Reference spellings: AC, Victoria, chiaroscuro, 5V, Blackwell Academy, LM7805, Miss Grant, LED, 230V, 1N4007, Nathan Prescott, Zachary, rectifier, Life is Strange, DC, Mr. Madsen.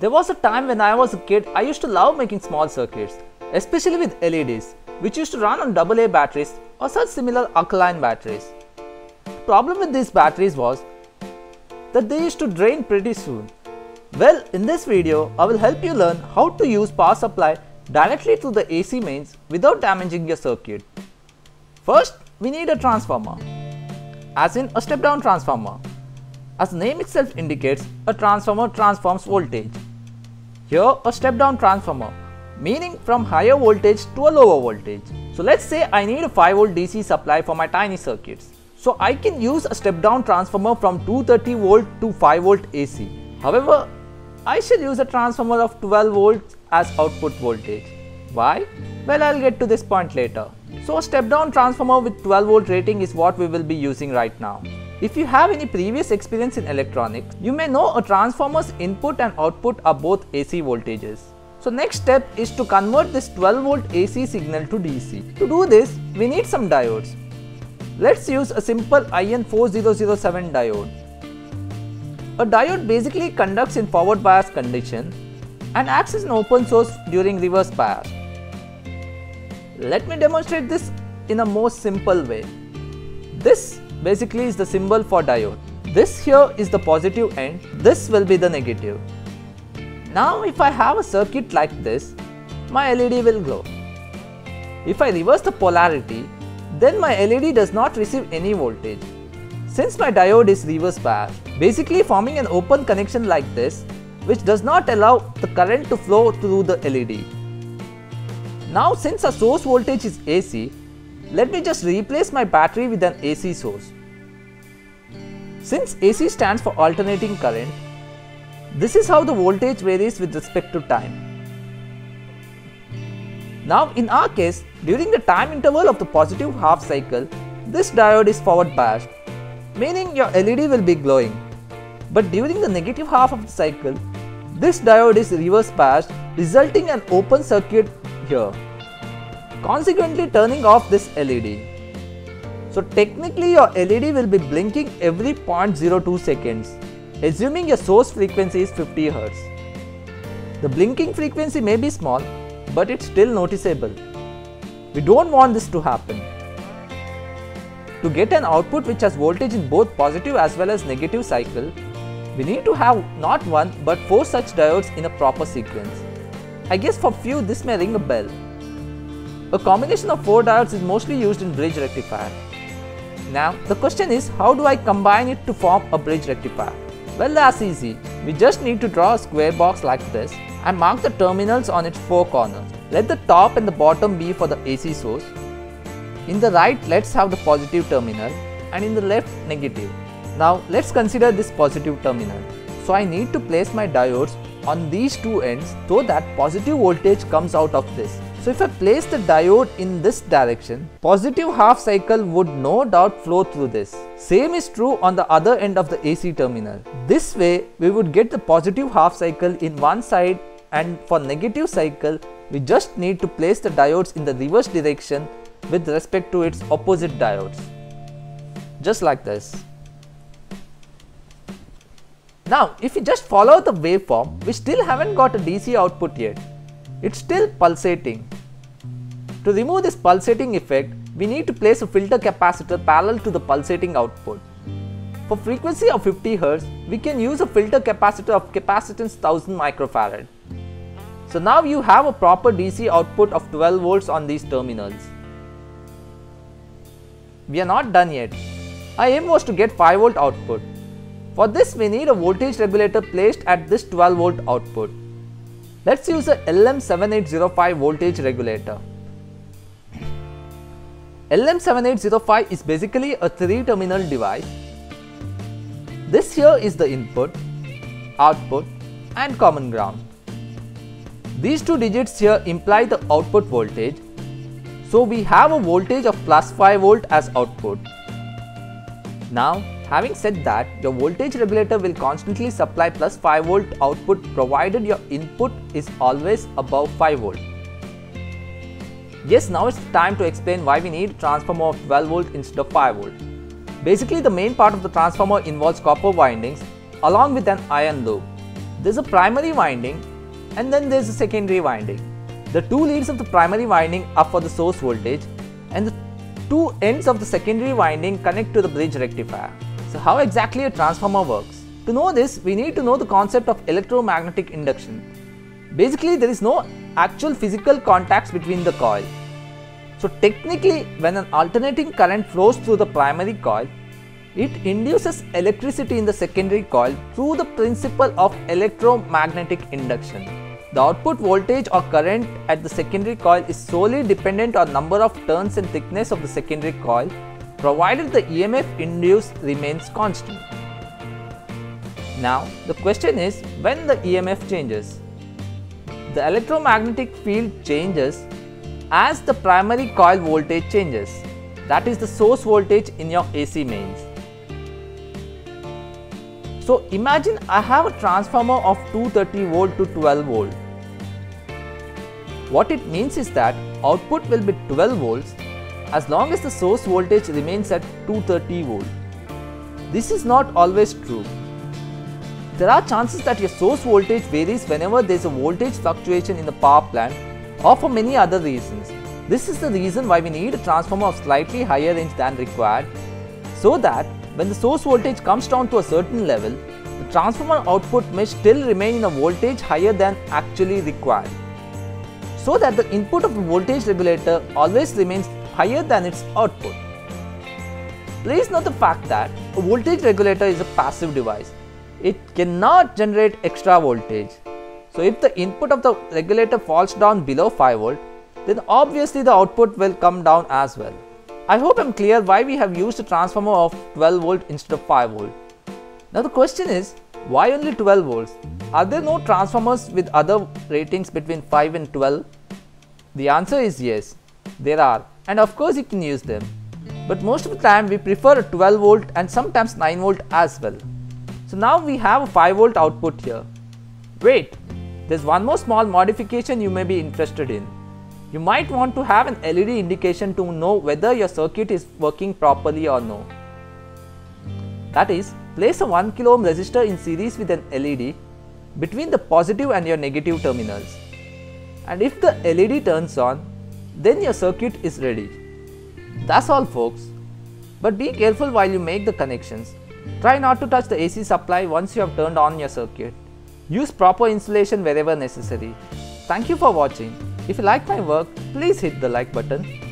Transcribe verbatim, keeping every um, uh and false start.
There was a time when I was a kid, I used to love making small circuits, especially with L E Ds, which used to run on double A batteries or such similar alkaline batteries. The problem with these batteries was that they used to drain pretty soon. Well, in this video, I will help you learn how to use power supply directly to the A C mains without damaging your circuit. First, we need a transformer, as in a step-down transformer. As the name itself indicates, a transformer transforms voltage. Here, a step-down transformer, meaning from higher voltage to a lower voltage. So let's say I need a five volt D C supply for my tiny circuits. So I can use a step-down transformer from two hundred thirty volt to five volt A C. However, I shall use a transformer of twelve volts as output voltage. Why? Well, I'll get to this point later. So a step-down transformer with twelve volt rating is what we will be using right now. If you have any previous experience in electronics, you may know a transformer's input and output are both A C voltages. So next step is to convert this twelve volt A C signal to D C. To do this, we need some diodes. Let's use a simple I N four zero zero seven diode. A diode basically conducts in forward bias condition and acts as an open source during reverse bias. Let me demonstrate this in a more simple way. This basically is the symbol for diode. This here is the positive end, this will be the negative. Now if I have a circuit like this, my L E D will glow. If I reverse the polarity, then my L E D does not receive any voltage, since my diode is reverse biased, basically forming an open connection like this, which does not allow the current to flow through the L E D. Now since our source voltage is A C, let me just replace my battery with an A C source. Since A C stands for alternating current, this is how the voltage varies with respect to time. Now in our case, during the time interval of the positive half cycle, this diode is forward biased, meaning your L E D will be glowing. But during the negative half of the cycle, this diode is reverse biased, resulting in an open circuit here, consequently turning off this L E D. So technically your L E D will be blinking every zero point zero two seconds, assuming your source frequency is fifty hertz. The blinking frequency may be small, but it's still noticeable. We don't want this to happen. To get an output which has voltage in both positive as well as negative cycle, we need to have not one but four such diodes in a proper sequence. I guess for few this may ring a bell. A combination of four diodes is mostly used in bridge rectifier. Now the question is, how do I combine it to form a bridge rectifier? Well, that's easy. We just need to draw a square box like this and mark the terminals on its four corners. Let the top and the bottom be for the A C source. In the right, let's have the positive terminal, and in the left, negative. Now let's consider this positive terminal. So I need to place my diodes on these two ends so that positive voltage comes out of this. So if I place the diode in this direction, positive half cycle would no doubt flow through this. Same is true on the other end of the A C terminal. This way we would get the positive half cycle in one side, and for negative cycle, we just need to place the diodes in the reverse direction with respect to its opposite diodes. Just like this. Now, if you just follow the waveform, we still haven't got a D C output yet. It's still pulsating. To remove this pulsating effect, we need to place a filter capacitor parallel to the pulsating output. For frequency of fifty hertz, we can use a filter capacitor of capacitance one thousand microfarad. So now you have a proper D C output of twelve volts on these terminals. We are not done yet. Our aim was to get five volt output. For this, we need a voltage regulator placed at this twelve volt output. Let's use a L M seven eight zero five voltage regulator. L M seven eight zero five is basically a three terminal device. This here is the input, output and common ground. These two digits here imply the output voltage, so we have a voltage of plus five volt as output. Now, having said that, your voltage regulator will constantly supply plus five volt output provided your input is always above five volt. Yes, now it's time to explain why we need a transformer of twelve volt instead of five volt. Basically, the main part of the transformer involves copper windings along with an iron loop. There's a primary winding and then there's a secondary winding. The two leads of the primary winding are for the source voltage and the two ends of the secondary winding connect to the bridge rectifier. So how exactly a transformer works? To know this, we need to know the concept of electromagnetic induction. Basically, there is no actual physical contacts between the coil. So technically, when an alternating current flows through the primary coil, it induces electricity in the secondary coil through the principle of electromagnetic induction. The output voltage or current at the secondary coil is solely dependent on number of turns and thickness of the secondary coil, provided the E M F induced remains constant. Now, the question is, when the E M F changes? The electromagnetic field changes as the primary coil voltage changes, that is the source voltage in your A C mains. So imagine I have a transformer of two hundred thirty volt to twelve volt. What it means is that output will be twelve volts as long as the source voltage remains at two hundred thirty volt. This is not always true. There are chances that your source voltage varies whenever there is a voltage fluctuation in the power plant or for many other reasons. This is the reason why we need a transformer of slightly higher range than required, so that when the source voltage comes down to a certain level, the transformer output may still remain in a voltage higher than actually required, so that the input of the voltage regulator always remains higher than its output. Please note the fact that a voltage regulator is a passive device. It cannot generate extra voltage. So if the input of the regulator falls down below five volt, then obviously the output will come down as well. I hope I'm clear why we have used a transformer of twelve volt instead of five volt. Now the question is, why only twelve volts? Are there no transformers with other ratings between five and twelve? The answer is yes, there are, and of course you can use them. But most of the time we prefer a twelve volt and sometimes nine volt as well. So now we have a five volt output here. Wait, there's one more small modification you may be interested in. You might want to have an L E D indication to know whether your circuit is working properly or no. That is, place a one kilo ohm resistor in series with an L E D between the positive and your negative terminals. And if the L E D turns on, then your circuit is ready. That's all, folks. But be careful while you make the connections. Try not to touch the A C supply once you have turned on your circuit. Use proper insulation wherever necessary. Thank you for watching. If you like my work, please hit the like button.